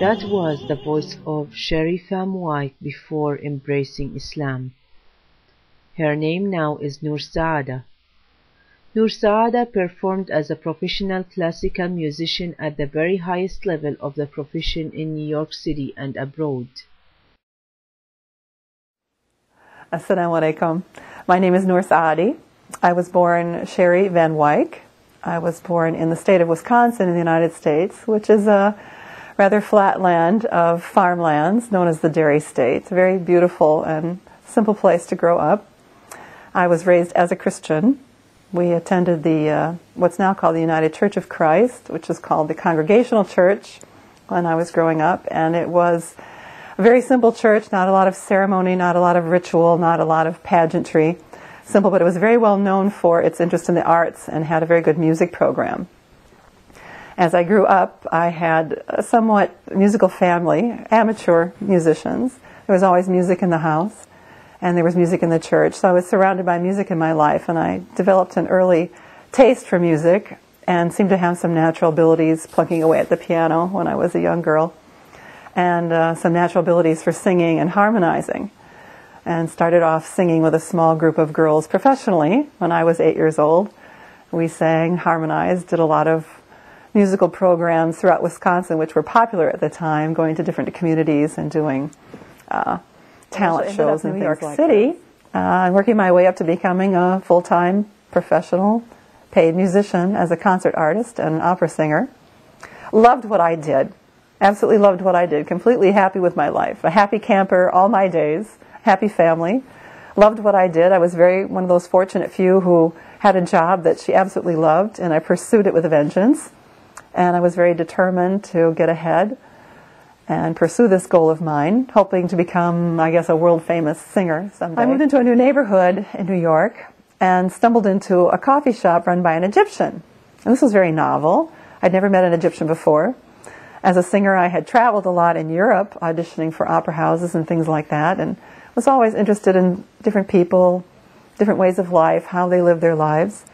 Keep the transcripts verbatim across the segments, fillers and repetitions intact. That was the voice of Sheri Van Wyke before embracing Islam. Her name now is Noor Saadeh. Noor Saadeh performed as a professional classical musician at the very highest level of the profession in New York City and abroad. Assalamu alaikum. My name is Noor Saadeh. I was born Sheri Van Wyke. I was born in the state of Wisconsin in the United States, which is a rather flat land of farmlands known as the Dairy State. It's a very beautiful and simple place to grow up. I was raised as a Christian. We attended the uh, what's now called the United Church of Christ, which is called the Congregational Church when I was growing up, and it was a very simple church, not a lot of ceremony, not a lot of ritual, not a lot of pageantry. Simple, but it was very well known for its interest in the arts and had a very good music program. As I grew up, I had a somewhat musical family, amateur musicians. There was always music in the house, and there was music in the church. So I was surrounded by music in my life, and I developed an early taste for music and seemed to have some natural abilities plucking away at the piano when I was a young girl, and uh, some natural abilities for singing and harmonizing. And started off singing with a small group of girls professionally when I was eight years old. We sang, harmonized, did a lot of musical programs throughout Wisconsin, which were popular at the time, going to different communities and doing uh, talent shows in New York City. I'm uh, working my way up to becoming a full-time professional paid musician as a concert artist and an opera singer. Loved what I did. Absolutely loved what I did. Completely happy with my life. A happy camper all my days. Happy family. Loved what I did. I was very one of those fortunate few who had a job that she absolutely loved, and I pursued it with a vengeance. And I was very determined to get ahead and pursue this goal of mine, hoping to become, I guess, a world-famous singer someday. I moved into a new neighborhood in New York and stumbled into a coffee shop run by an Egyptian. And this was very novel. I'd never met an Egyptian before. As a singer, I had traveled a lot in Europe, auditioning for opera houses and things like that, and was always interested in different people, different ways of life, how they live their lives.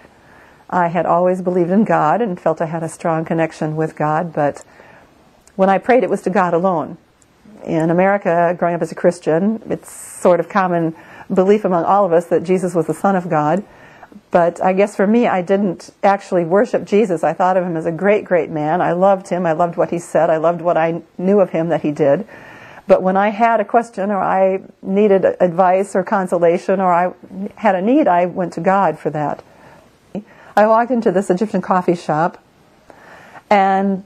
I had always believed in God and felt I had a strong connection with God, but when I prayed, it was to God alone. In America, growing up as a Christian, it's sort of common belief among all of us that Jesus was the Son of God, but I guess for me, I didn't actually worship Jesus. I thought of him as a great, great man. I loved him. I loved what he said. I loved what I knew of him that he did. But when I had a question or I needed advice or consolation or I had a need, I went to God for that. I walked into this Egyptian coffee shop and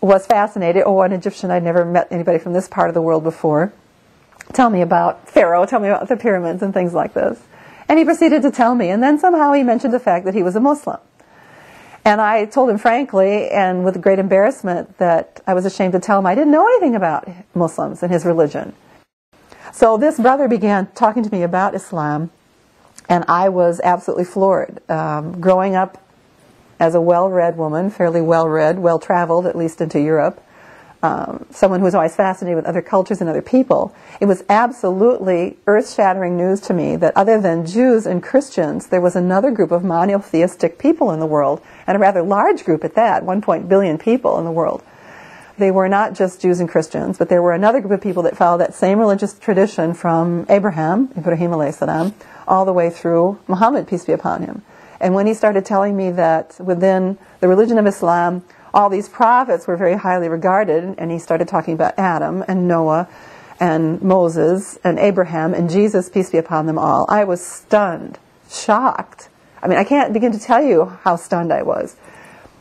was fascinated. Oh, an Egyptian, I'd never met anybody from this part of the world before. Tell me about Pharaoh, tell me about the pyramids and things like this. And he proceeded to tell me, and then somehow he mentioned the fact that he was a Muslim. And I told him frankly and with great embarrassment that I was ashamed to tell him I didn't know anything about Muslims and his religion. So this brother began talking to me about Islam, and I was absolutely floored. Um, growing up as a well-read woman, fairly well-read, well-traveled, at least into Europe, um, someone who was always fascinated with other cultures and other people, it was absolutely earth-shattering news to me that other than Jews and Christians, there was another group of monotheistic people in the world, and a rather large group at that, one point billion people in the world. They were not just Jews and Christians, but there were another group of people that followed that same religious tradition from Abraham, Ibrahim alayhi salam, all the way through Muhammad, peace be upon him. And when he started telling me that within the religion of Islam, all these prophets were very highly regarded, and he started talking about Adam and Noah and Moses and Abraham and Jesus, peace be upon them all. I was stunned, shocked. I mean, I can't begin to tell you how stunned I was.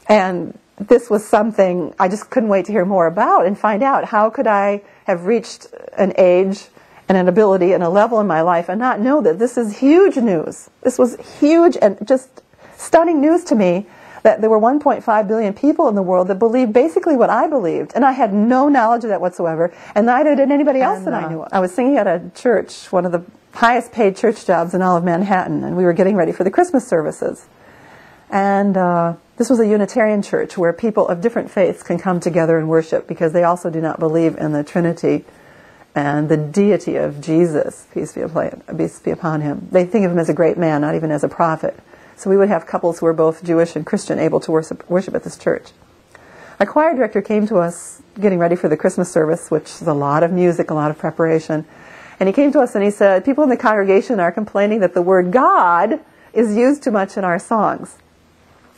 And this was something I just couldn't wait to hear more about and find out. How could I have reached an age and an ability and a level in my life and not know that this is huge news? This was huge and just stunning news to me, that there were one point five billion people in the world that believed basically what I believed, and I had no knowledge of that whatsoever, and neither did anybody else and, that uh, I knew of. I was singing at a church, one of the highest paid church jobs in all of Manhattan, and we were getting ready for the Christmas services. And uh, this was a Unitarian church where people of different faiths can come together and worship, because they also do not believe in the Trinity and the deity of Jesus, peace be upon him. They think of him as a great man, not even as a prophet. So we would have couples who were both Jewish and Christian able to worship, worship at this church. Our choir director came to us getting ready for the Christmas service, which is a lot of music, a lot of preparation. And he came to us and he said, people in the congregation are complaining that the word God is used too much in our songs.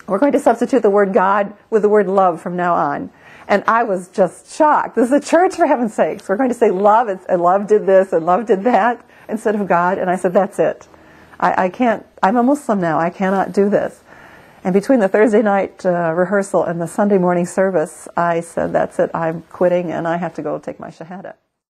We're going to substitute the word God with the word love from now on. And I was just shocked. This is a church, for heaven's sakes. We're going to say love, and love did this, and love did that, instead of God. And I said, that's it. I, I can't, I'm a Muslim now. I cannot do this. And between the Thursday night uh, rehearsal and the Sunday morning service, I said, that's it. I'm quitting, and I have to go take my shahada.